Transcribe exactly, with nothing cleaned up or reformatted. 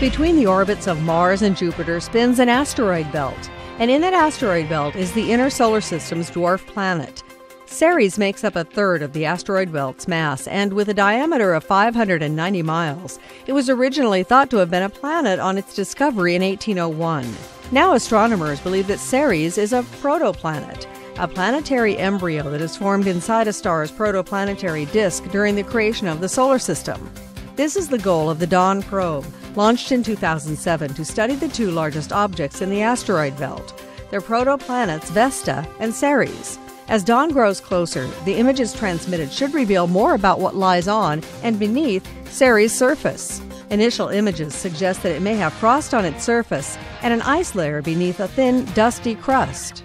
Between the orbits of Mars and Jupiter spins an asteroid belt, and in that asteroid belt is the inner solar system's dwarf planet. Ceres makes up a third of the asteroid belt's mass, and with a diameter of five hundred ninety miles, it was originally thought to have been a planet on its discovery in eighteen oh one. Now astronomers believe that Ceres is a protoplanet, a planetary embryo that is formed inside a star's protoplanetary disk during the creation of the solar system. This is the goal of the Dawn probe, launched in two thousand seven to study the two largest objects in the asteroid belt, their protoplanets Vesta and Ceres. As Dawn grows closer, the images transmitted should reveal more about what lies on and beneath Ceres' surface. Initial images suggest that it may have frost on its surface and an ice layer beneath a thin, dusty crust.